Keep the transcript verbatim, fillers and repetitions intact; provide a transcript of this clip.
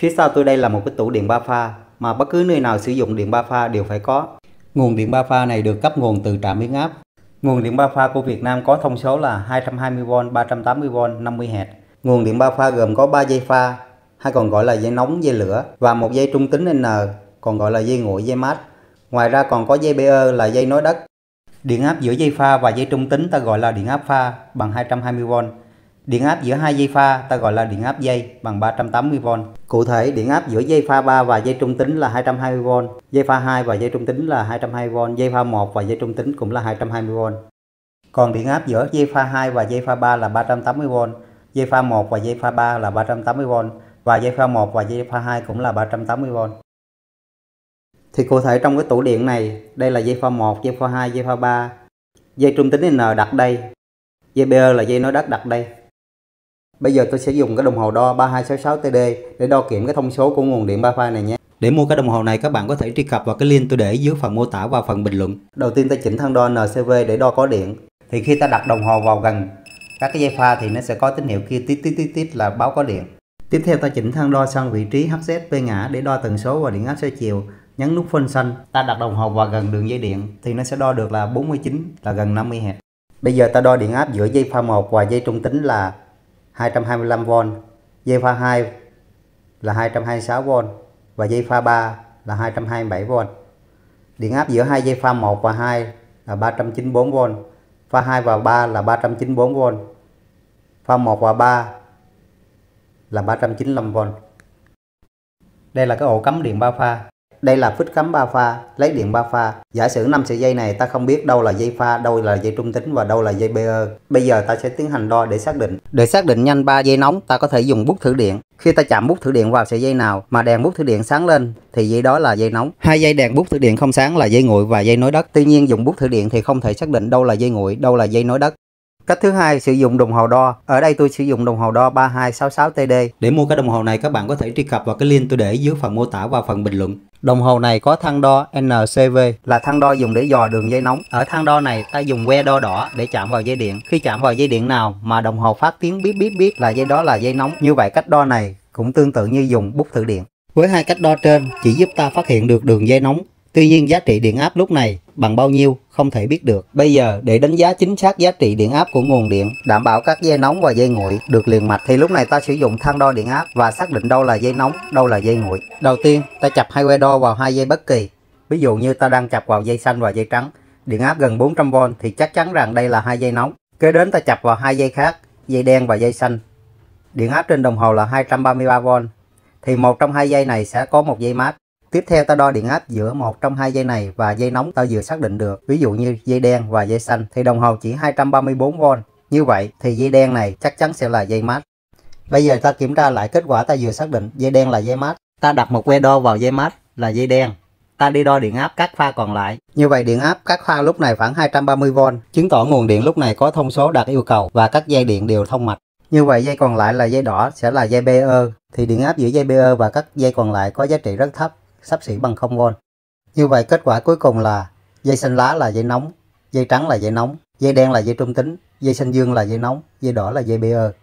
Phía sau tôi đây là một cái tủ điện ba pha mà bất cứ nơi nào sử dụng điện ba pha đều phải có. Nguồn điện ba pha này được cấp nguồn từ trạm biến áp. Nguồn điện ba pha của Việt Nam có thông số là hai trăm hai mươi vôn, ba trăm tám mươi vôn, năm mươi héc. Nguồn điện ba pha gồm có ba dây pha, hay còn gọi là dây nóng, dây lửa và một dây trung tính N, còn gọi là dây nguội, dây mát. Ngoài ra còn có dây bê e là dây nối đất. Điện áp giữa dây pha và dây trung tính ta gọi là điện áp pha bằng hai trăm hai mươi vôn. Điện áp giữa hai dây pha ta gọi là điện áp dây bằng ba trăm tám mươi vôn. Cụ thể, điện áp giữa dây pha ba và dây trung tính là hai trăm hai mươi vôn, dây pha hai và dây trung tính là hai trăm hai mươi vôn, dây pha một và dây trung tính cũng là hai trăm hai mươi vôn. Còn điện áp giữa dây pha hai và dây pha ba là ba trăm tám mươi vôn, dây pha một và dây pha ba là ba trăm tám mươi vôn và dây pha một và dây pha hai cũng là ba trăm tám mươi vôn. Thì cụ thể trong cái tủ điện này, đây là dây pha một, dây pha hai, dây pha ba, dây trung tính N đặt đây, dây bê e là dây nối đất đặt đây. Bây giờ tôi sẽ dùng cái đồng hồ đo ba hai sáu sáu T D để đo kiểm cái thông số của nguồn điện ba pha này nhé. Để mua cái đồng hồ này các bạn có thể truy cập vào cái link tôi để dưới phần mô tả và phần bình luận. Đầu tiên ta chỉnh thang đo N C V để đo có điện. Thì khi ta đặt đồng hồ vào gần các cái dây pha thì nó sẽ có tín hiệu kia tít tít tít tít là báo có điện. Tiếp theo ta chỉnh thang đo sang vị trí H Z P ngã để đo tần số và điện áp xoay chiều. Nhấn nút phanh xanh, ta đặt đồng hồ vào gần đường dây điện thì nó sẽ đo được là bốn mươi chín là gần năm mươi héc. Bây giờ ta đo điện áp giữa dây pha một và dây trung tính là hai trăm hai mươi lăm vôn, dây pha hai là hai trăm hai mươi sáu vôn và dây pha ba là hai trăm hai mươi bảy vôn. Điện áp giữa hai dây pha một và hai là ba trăm chín mươi tư vôn, pha hai và ba là ba trăm chín mươi tư vôn, pha một và ba là ba trăm chín mươi lăm vôn. Đây là cái ổ cắm điện ba pha. Đây là phích cắm ba pha, lấy điện ba pha. Giả sử năm sợi dây này ta không biết đâu là dây pha, đâu là dây trung tính và đâu là dây bê e. Bây giờ ta sẽ tiến hành đo để xác định. Để xác định nhanh ba dây nóng, ta có thể dùng bút thử điện. Khi ta chạm bút thử điện vào sợi dây nào mà đèn bút thử điện sáng lên thì dây đó là dây nóng. Hai dây đèn bút thử điện không sáng là dây nguội và dây nối đất. Tuy nhiên dùng bút thử điện thì không thể xác định đâu là dây nguội, đâu là dây nối đất. Cách thứ hai, sử dụng đồng hồ đo. Ở đây tôi sử dụng đồng hồ đo ba hai sáu sáu T D. Để mua cái đồng hồ này các bạn có thể truy cập vào cái link tôi để dưới phần mô tả và phần bình luận. Đồng hồ này có thang đo N C V là thang đo dùng để dò đường dây nóng. Ở thang đo này ta dùng que đo đỏ để chạm vào dây điện. Khi chạm vào dây điện nào mà đồng hồ phát tiếng bíp bíp bíp là dây đó là dây nóng. Như vậy cách đo này cũng tương tự như dùng bút thử điện. Với hai cách đo trên chỉ giúp ta phát hiện được đường dây nóng. Tuy nhiên giá trị điện áp lúc này bằng bao nhiêu không thể biết được. Bây giờ để đánh giá chính xác giá trị điện áp của nguồn điện, đảm bảo các dây nóng và dây nguội được liền mạch thì lúc này ta sử dụng thang đo điện áp và xác định đâu là dây nóng, đâu là dây nguội. Đầu tiên ta chập hai que đo vào hai dây bất kỳ. Ví dụ như ta đang chập vào dây xanh và dây trắng, điện áp gần bốn trăm vôn thì chắc chắn rằng đây là hai dây nóng. Kế đến ta chập vào hai dây khác, dây đen và dây xanh. Điện áp trên đồng hồ là hai trăm ba mươi ba vôn thì một trong hai dây này sẽ có một dây mát. Tiếp theo ta đo điện áp giữa một trong hai dây này và dây nóng ta vừa xác định được. Ví dụ như dây đen và dây xanh thì đồng hồ chỉ hai trăm ba mươi tư vôn. Như vậy thì dây đen này chắc chắn sẽ là dây mát. Bây giờ ta kiểm tra lại kết quả ta vừa xác định dây đen là dây mát. Ta đặt một que đo vào dây mát là dây đen. Ta đi đo điện áp các pha còn lại. Như vậy điện áp các pha lúc này khoảng hai trăm ba mươi vôn. Chứng tỏ nguồn điện lúc này có thông số đạt yêu cầu và các dây điện đều thông mạch. Như vậy dây còn lại là dây đỏ sẽ là dây bê e. Thì điện áp giữa dây bê e và các dây còn lại có giá trị rất thấp, sắp xỉ bằng không vôn. Như vậy kết quả cuối cùng là dây xanh lá là dây nóng, dây trắng là dây nóng, dây đen là dây trung tính, dây xanh dương là dây nóng, dây đỏ là dây bê e.